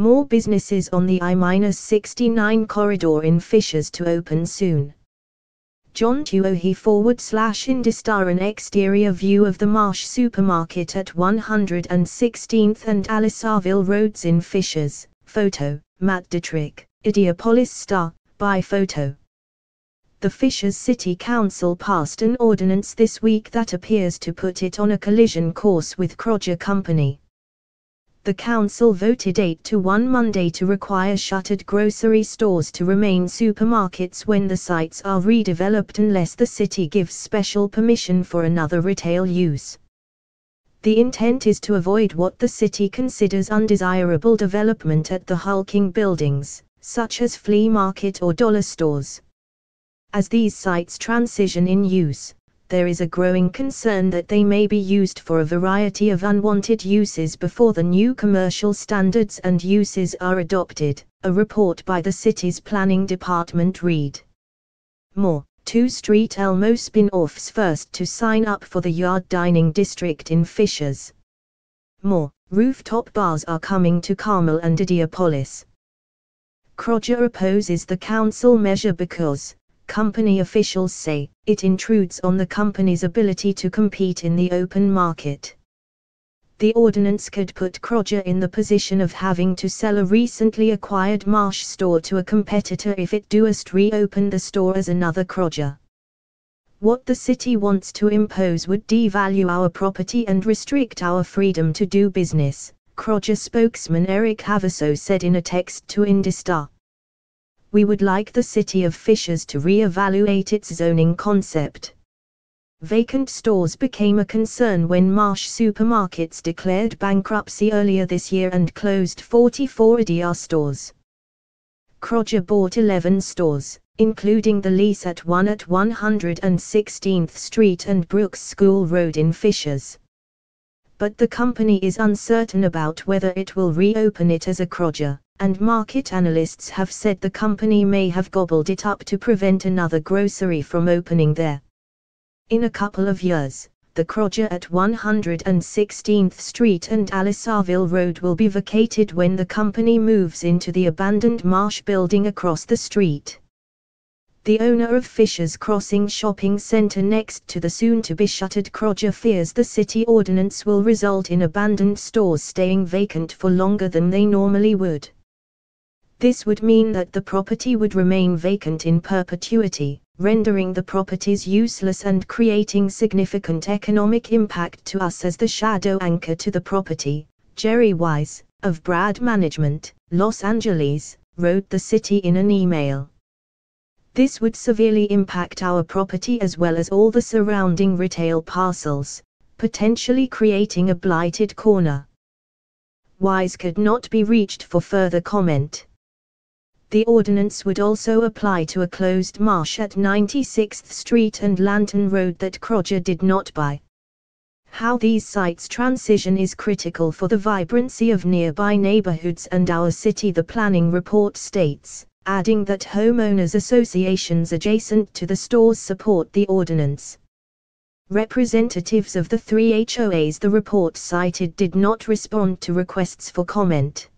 More businesses on the I-69 corridor in Fishers to open soon. John Tuohy /Indistar. An exterior view of the Marsh Supermarket at 116th and Alisarville Roads in Fishers. Photo, Matt Dietrich, Indianapolis Star, by photo. The Fishers City Council passed an ordinance this week that appears to put it on a collision course with Kroger Company. The council voted 8-1 Monday to require shuttered grocery stores to remain supermarkets when the sites are redeveloped unless the city gives special permission for another retail use. The intent is to avoid what the city considers undesirable development at the hulking buildings, such as flea market or dollar stores. As these sites transition in use, there is a growing concern that they may be used for a variety of unwanted uses before the new commercial standards and uses are adopted, a report by the city's planning department read. More, 2 Street Elmo spin-offs first to sign up for the Yard Dining District in Fishers. More, rooftop bars are coming to Carmel and Indianapolis. Kroger opposes the council measure because, company officials say, it intrudes on the company's ability to compete in the open market. The ordinance could put Kroger in the position of having to sell a recently acquired Marsh store to a competitor if it doesn't reopen the store as another Kroger. What the city wants to impose would devalue our property and restrict our freedom to do business, Kroger spokesman Eric Havasso said in a text to Indistar. We would like the city of Fishers to re-evaluate its zoning concept. Vacant stores became a concern when Marsh Supermarkets declared bankruptcy earlier this year and closed 44 IDR stores. Kroger bought 11 stores, including the lease at one at 116th Street and Brooks School Road in Fishers. But the company is uncertain about whether it will reopen it as a Kroger, and market analysts have said the company may have gobbled it up to prevent another grocery from opening there. In a couple of years, the Kroger at 116th Street and Alisarville Road will be vacated when the company moves into the abandoned Marsh building across the street. The owner of Fishers Crossing Shopping Center next to the soon-to-be-shuttered Kroger fears the city ordinance will result in abandoned stores staying vacant for longer than they normally would. This would mean that the property would remain vacant in perpetuity, rendering the properties useless and creating significant economic impact to us as the shadow anchor to the property. Jerry Wise, of Brad Management, Los Angeles, wrote the city in an email. This would severely impact our property as well as all the surrounding retail parcels, potentially creating a blighted corner. Wise could not be reached for further comment. The ordinance would also apply to a closed Marsh at 96th Street and Lantern Road that Kroger did not buy. How these sites transition is critical for the vibrancy of nearby neighborhoods and our city, the planning report states, adding that homeowners associations adjacent to the stores support the ordinance. Representatives of the 3 HOAs the report cited did not respond to requests for comment.